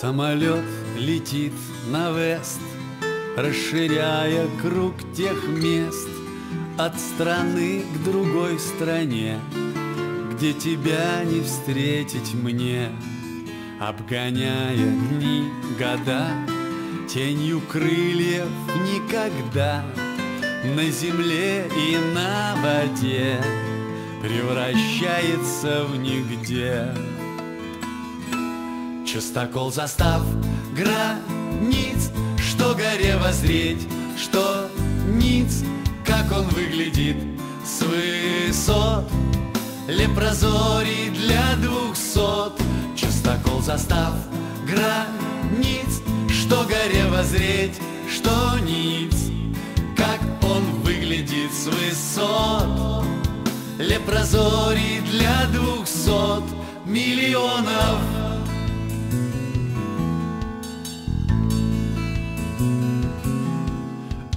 Самолет летит на вест, расширяя круг тех мест, от страны к другой стране, где тебя не встретить мне. Обгоняя дни, года, тенью крыльев никогда, на земле и на воде превращается в нигде. Частокол застав границ, что горе воззреть, что ниц, как он выглядит с высот, лепрозорий для 200. Частокол застав границ, что горе воззреть, что ниц, как он выглядит с высот, лепрозорий для 200 миллионов.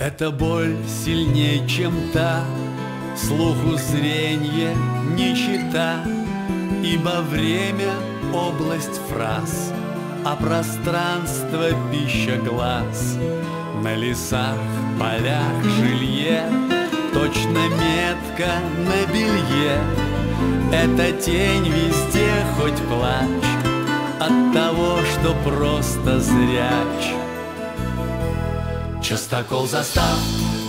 Эта боль сильнее, чем та, слуху зренье не чита, ибо время — область фраз, а пространство — пища глаз. На лесах, полях, жилье, точно метка на белье. Эта тень везде, хоть плачь, от того, что просто зряч. Частокол застав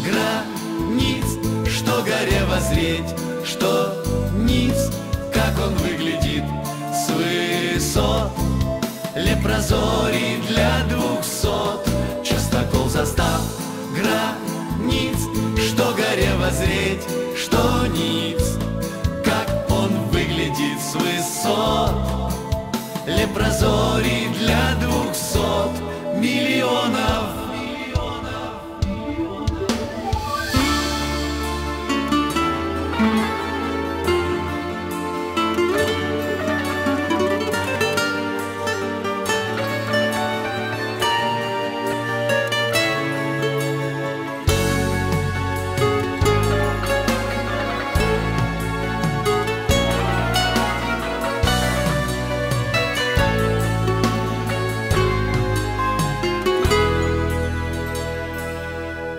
границ, что горе воззреть, что ниц, как он выглядит с высот, лепрозорий для 200. Частокол застав границ, что горе воззреть, что ниц, как он выглядит с высот, лепрозорий для 200 миллионов.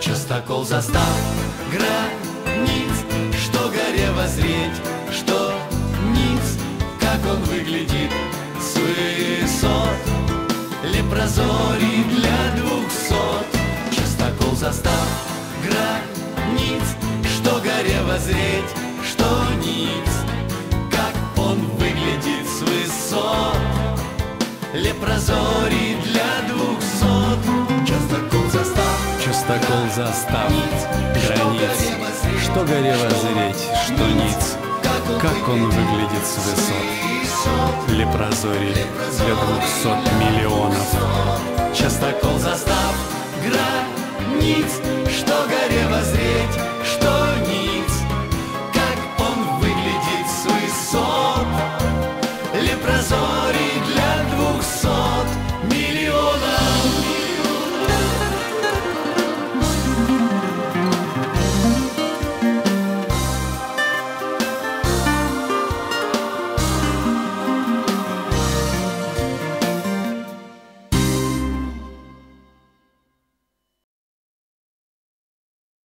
Частокол застав границ, что горе воззреть, что ниц, как он выглядит с высот, лепрозорий для 200. Частокол застав границ, что горе воззреть, что ниц, как он выглядит с высот, лепрозорий для 200. Частокол застав. Частокол застав границ, что горе воззреть, что ниц, как он выглядит с высот, лепрозорий для 200 миллионов. Частокол застав границ, что горе воззреть.